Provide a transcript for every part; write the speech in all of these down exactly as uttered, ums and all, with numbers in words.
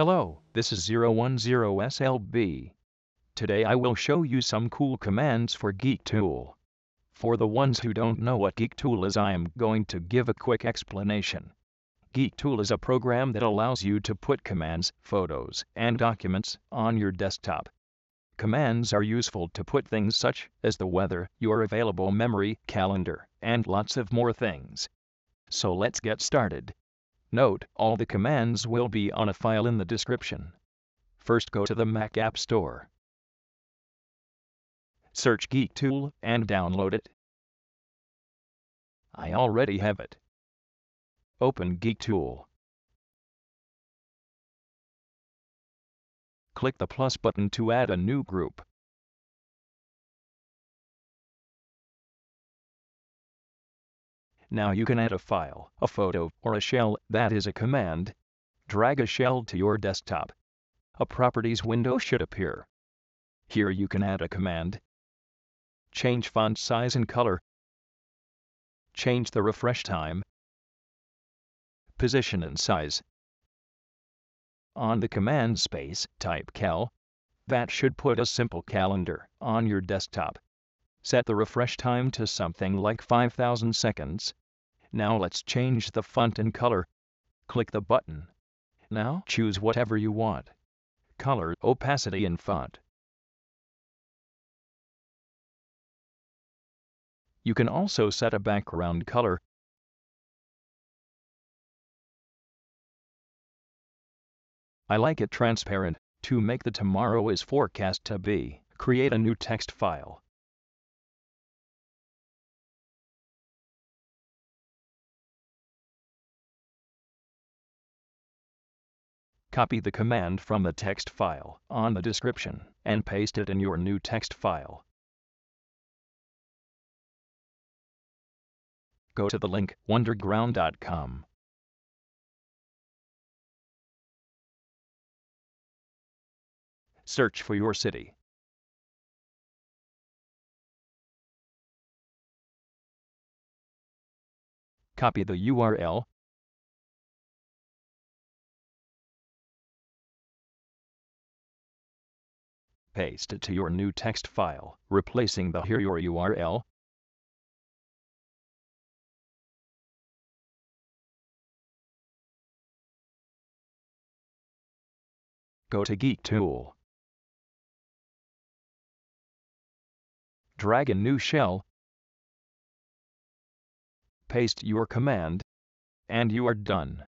Hello, this is zero one zero S L B. Today I will show you some cool commands for GeekTool. For the ones who don't know what GeekTool is, I am going to give a quick explanation. GeekTool is a program that allows you to put commands, photos, and documents on your desktop. Commands are useful to put things such as the weather, your available memory, calendar, and lots of more things. So let's get started. Note, all the commands will be on a file in the description. First, go to the Mac App Store. Search GeekTool and download it. I already have it. Open GeekTool. Click the plus button to add a new group. Now you can add a file, a photo, or a shell. That is a command. Drag a shell to your desktop. A properties window should appear. Here you can add a command. Change font size and color. Change the refresh time. Position and size. On the command space, type cal. That should put a simple calendar on your desktop. Set the refresh time to something like five thousand seconds. Now let's change the font and color. Click the button. Now choose whatever you want. Color, opacity, and font. You can also set a background color. I like it transparent. To make the tomorrow is forecast to be, create a new text file. Copy the command from the text file on the description and paste it in your new text file. Go to the link wonderground dot com. Search for your city. Copy the U R L. Paste it to your new text file, replacing the here your U R L. Go to GeekTool. Drag a new shell. Paste your command, and you are done.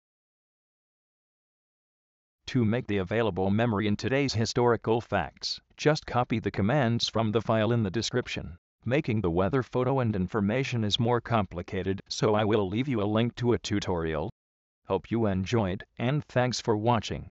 To make the available memory in today's historical facts, just copy the commands from the file in the description. Making the weather, photo, and information is more complicated, so I will leave you a link to a tutorial. Hope you enjoyed, and thanks for watching.